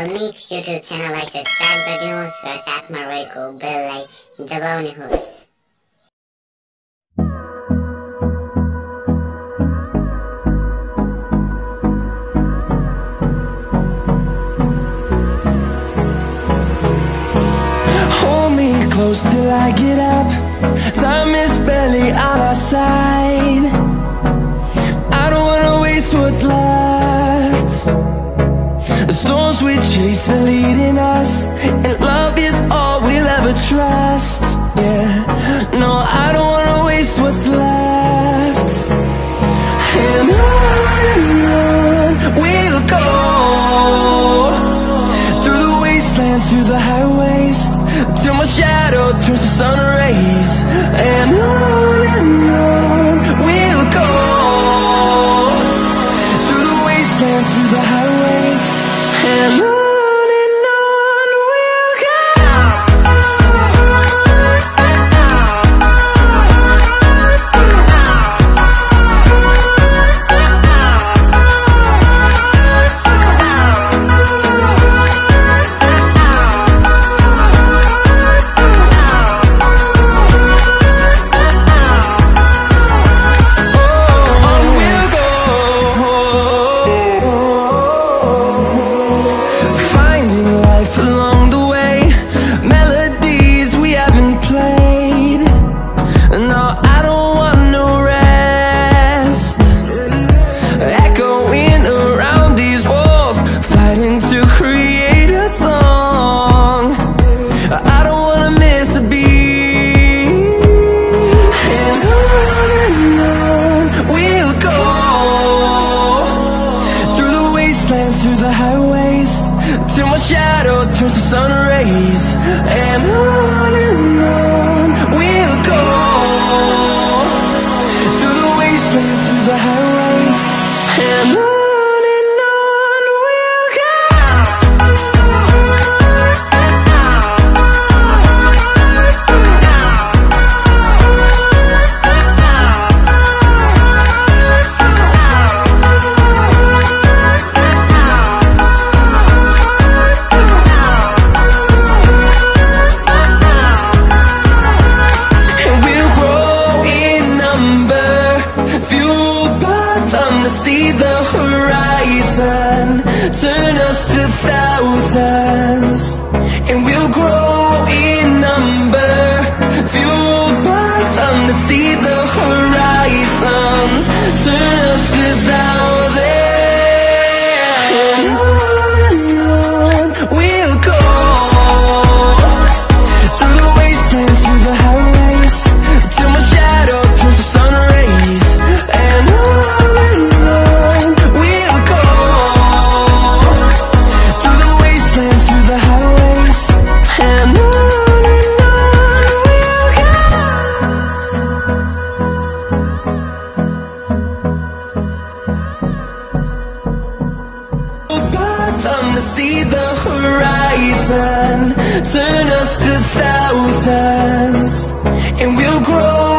make sure to channel like subscribe videos और साथ में रही को बेल लाइक दबाओने होस। Close till I get up, time is barely on our side. I don't wanna waste what's left. The storms we chase are leading us, and love is all we'll ever trust. Yeah, no, I don't wanna waste what's left. And on we'll go, through the wastelands, through the highways, till my shadow turns to sun rays. And on we'll go, through the wastelands, through the highways, and on. Through the highways, till my shadow turns to sun rays, and on we'll go, through the wastelands, through the highways, and on. See the horizon, turn us to thousands, and we'll grow in number, fueled by them to see the horizon, turn us to thousands, and on we'll go, through the wastelands, through the highways, till my shadow turns to sun rays, and on. See the horizon, turn us to thousands, and we'll grow.